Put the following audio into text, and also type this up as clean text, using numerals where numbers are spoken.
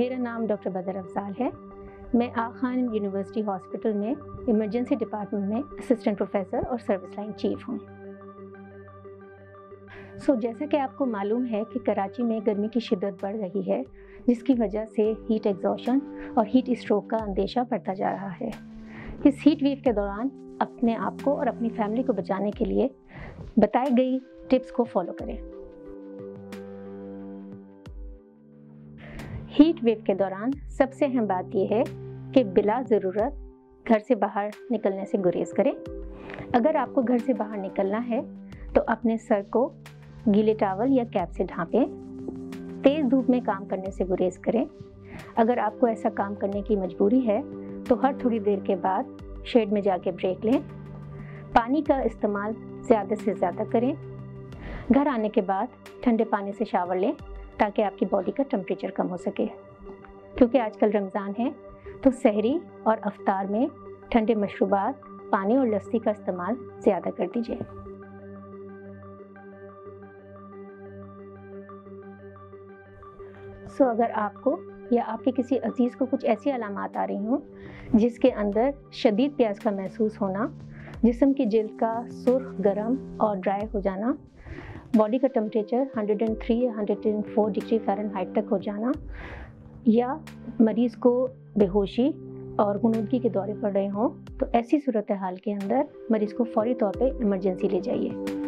मेरा नाम डॉक्टर बदर अफज़ल है। मैं आगा खान यूनिवर्सिटी हॉस्पिटल में इमरजेंसी डिपार्टमेंट में असिस्टेंट प्रोफेसर और सर्विस लाइन चीफ हूँ। जैसा कि आपको मालूम है कि कराची में गर्मी की शिद्दत बढ़ रही है, जिसकी वजह से हीट एग्जॉशन और हीट स्ट्रोक का अंदेशा बढ़ता जा रहा है। इस हीट वेव के दौरान अपने आप को और अपनी फैमिली को बचाने के लिए बताई गई टिप्स को फॉलो करें। हीट वेव के दौरान सबसे अहम बात यह है कि बिला ज़रूरत घर से बाहर निकलने से गुरेज करें। अगर आपको घर से बाहर निकलना है तो अपने सर को गीले टॉवल या कैप से ढांपें। तेज़ धूप में काम करने से गुरेज करें। अगर आपको ऐसा काम करने की मजबूरी है तो हर थोड़ी देर के बाद शेड में जाके ब्रेक लें। पानी का इस्तेमाल ज़्यादा से ज़्यादा करें। घर आने के बाद ठंडे पानी से शावर लें ताकि आपकी बॉडी का टेम्परेचर कम हो सके, क्योंकि आजकल रमज़ान है तो सहरी और अफ्तार में ठंडे मशरूबात, पानी और लस्सी का इस्तेमाल ज़्यादा कर दीजिए। अगर आपको या आपके किसी अजीज़ को कुछ ऐसी अलामात आ रही हों जिसके अंदर शदीद प्यास का महसूस होना, जिस्म की जिल्द का सुर्ख, गर्म और ड्राई हो जाना, बॉडी का टेम्परेचर 103 या 104 डिग्री फ़ारेनहाइट तक हो जाना, या मरीज़ को बेहोशी और गुनूदगी के दौरे पड़ रहे हों, तो ऐसी सूरत हाल के अंदर मरीज़ को फ़ौरी तौर पर इमरजेंसी ले जाइए।